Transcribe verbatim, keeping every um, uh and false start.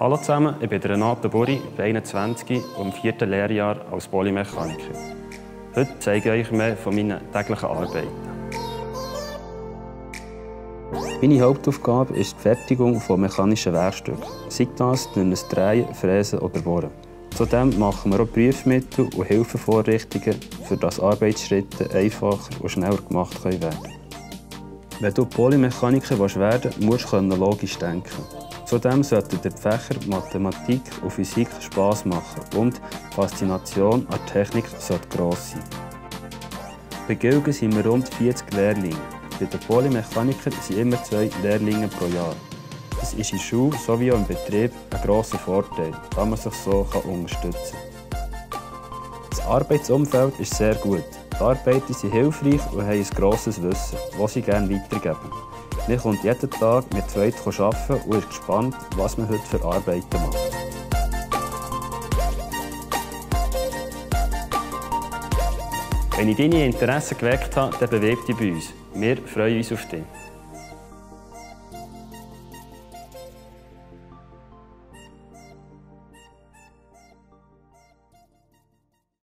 Hallo zusammen, ich bin Renate Burri, einundzwanzig und im vierten Lehrjahr als Polymechaniker. Heute zeige ich euch mehr von meinen täglichen Arbeiten. Meine Hauptaufgabe ist die Fertigung von mechanischen Werkstücken, sei das durch ein Drehen, Fräsen oder Bohren. Zudem machen wir auch Prüfmittel und Hilfevorrichtungen, sodass Arbeitsschritte einfacher und schneller gemacht werden können. Wenn du Polymechaniker werden willst, musst du logisch denken können. Zudem sollten dir die Fächer Mathematik und Physik Spass machen und die Faszination an Technik sollte gross sein. Bei Gilgen sind wir rund vierzig Lehrlinge. Bei den Polymechanikern sind immer zwei Lehrlinge pro Jahr. Das ist in Schule sowie auch im Betrieb ein grosser Vorteil, da man sich so unterstützen kann. Das Arbeitsumfeld ist sehr gut. Die Arbeiter sind hilfreich und haben ein grosses Wissen, das sie gerne weitergeben. Man kommt jeden Tag mit Freude arbeiten und ist gespannt, was man heute für Arbeiten macht. Wenn ich deine Interessen geweckt habe, dann bewirb dich bei uns. Wir freuen uns auf dich.